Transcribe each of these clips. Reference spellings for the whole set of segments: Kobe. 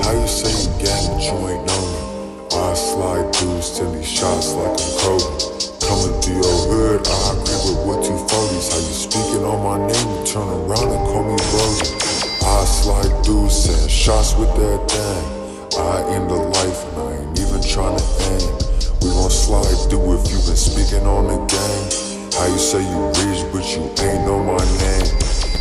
now you say you gang, but you ain't know me. I slide through silly shots like I'm Kobe. Coming through your hood, I agree with what you 40s. How you speaking on my name, you turn around and call me Brody. I slide through, send shots with that thing. I end the life and I ain't even trying to aim. We gon' slide through if you been speaking on the game. How you say you rich, but you ain't know my name.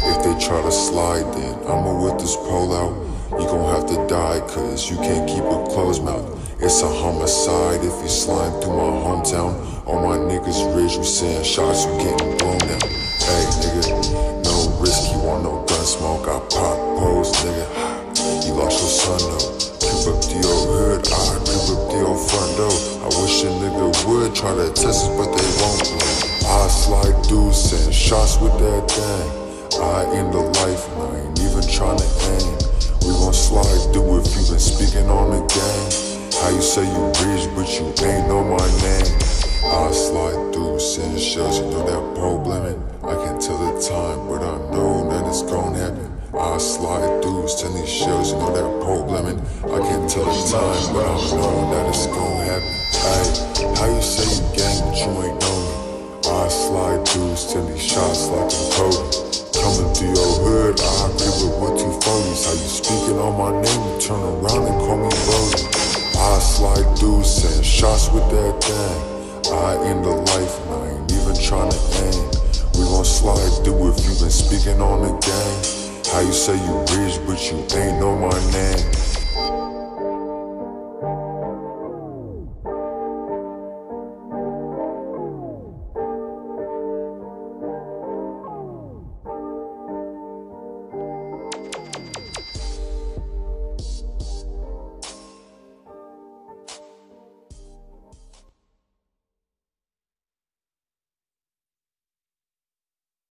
If they try to slide, then I'ma whip this pole out. You gon' have to die, cause you can't keep a closed mouth. It's a homicide if you slime through my hometown. All my niggas rich, you send shots, you getting blown out. Hey, nigga, no risk, you want no gun smoke. I pop poles, nigga. You lost your son, though. Creep up to your hood, I creep up to your front door. I wish a nigga would try to test us, but they won't. I slide through, send shots with that thing. I end the life and I ain't even tryna aim. We gon' slide through if you been speaking on the game. How you say you rich but you ain't know my name. I slide through, send shots, you know that problem. I can tell the time, but I know that it's gon' happen. I slide through, send these shots, you know that problem. I can tell the time, but I know that it's gon' happen. Hey, how you say you gang but you ain't know me. I slide through, send these shots like I'm Kobe. Coming through your hood, I agree with what you 40s. How you speaking on my name, you turn around and call me Brody. I slide through, send shots with that thing. I end the life and I ain't even tryna aim. We gon' slide through if you been speaking on the game. How you say you rich, but you ain't know my name.